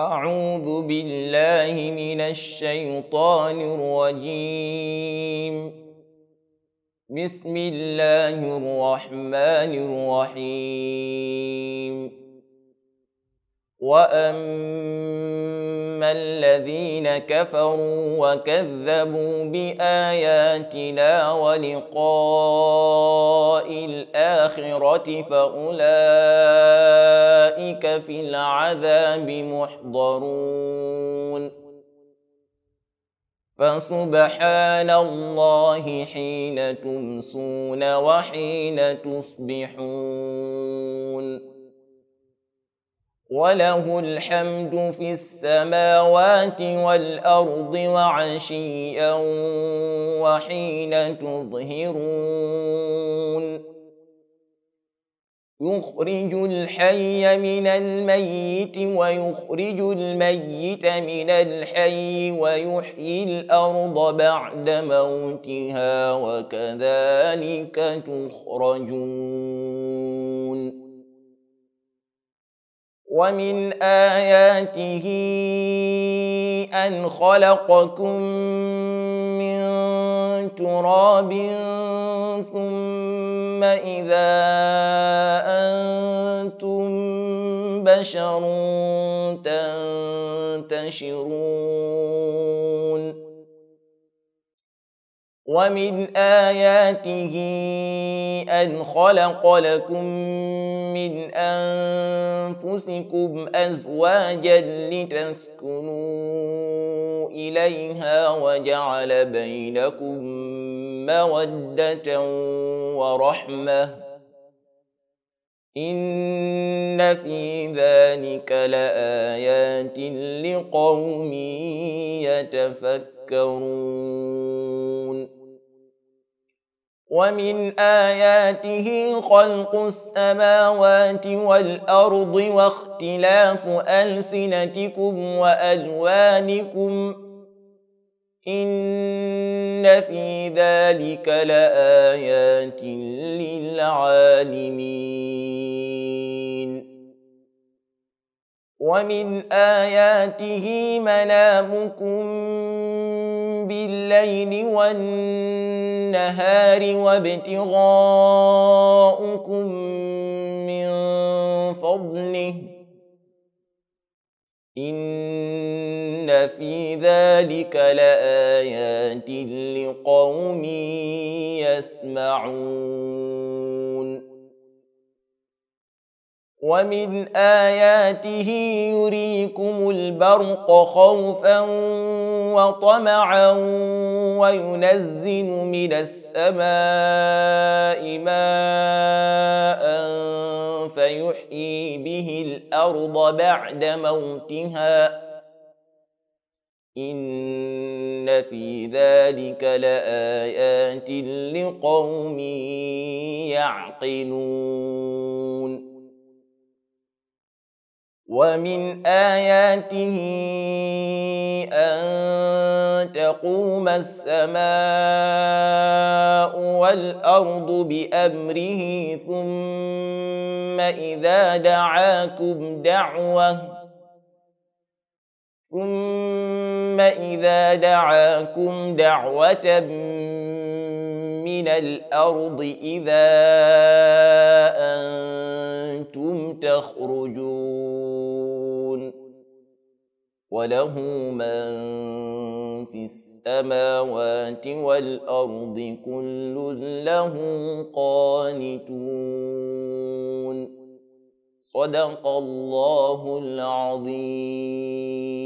أعوذ بالله من الشيطان الرجيم. بسم الله الرحمن الرحيم. وأما الذين كفروا وكذبوا بآياتنا ولقاء الآخرة فأولئك في العذاب محضرون. فسبحان الله حين تمسون وحين تصبحون. وله الحمد في السماوات والأرض وعشيا وحين تظهرون. يخرج الحي من الميت ويخرج الميت من الحي ويحيي الأرض بعد موتها وكذلك تخرجون. ومن آياته أن خلقكم من تراب ثم إذا أنتم بشر تنتشرون. ومن آياته أن خلق لكم من أنفسكم أزواجا لتسكنوا إليها وجعل بينكم مودة ورحمة. إن في ذلك لآيات لقوم يتفكرون. ومن آياته خلق السماوات والأرض واختلاف ألسنتكم وألوانكم. إن في ذلك لآيات للعالمين. ومن آياته منامكم بالليل والنهار وابتغاؤكم من فضله. إن في ذلك لآيات لقوم يسمعون. ومن آياته يريكم البرق خوفا وطمعا وينزل من السماء ماء فيحيي به الأرض بعد موتها. إن في ذلك لآيات لقوم يعقلون. ومن آياته أن تقوم السماء والأرض بأمره ثم إذا دعاكم دعوة من الأرض إذا أنتم تخرجون. وله من في السماوات والأرض كل له قانتون. صدق الله العظيم.